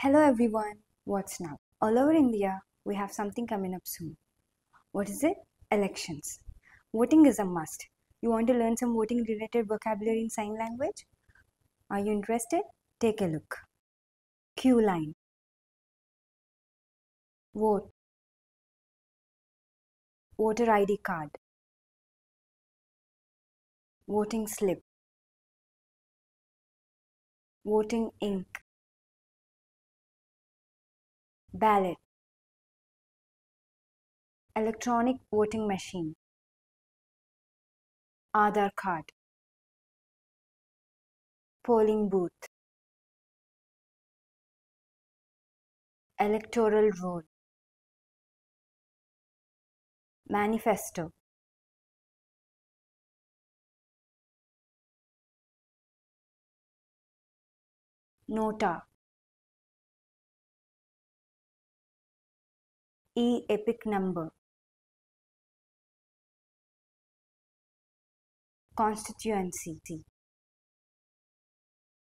Hello everyone, what's now? All over India, we have something coming up soon. What is it? Elections. Voting is a must. You want to learn some voting related vocabulary in sign language? Are you interested? Take a look. Queue line. Vote. Voter ID card. Voting slip. Voting ink. Ballot. Electronic voting machine. Aadhar card. Polling booth. Electoral roll. Manifesto. Nota. E-EPIC number. Constituency.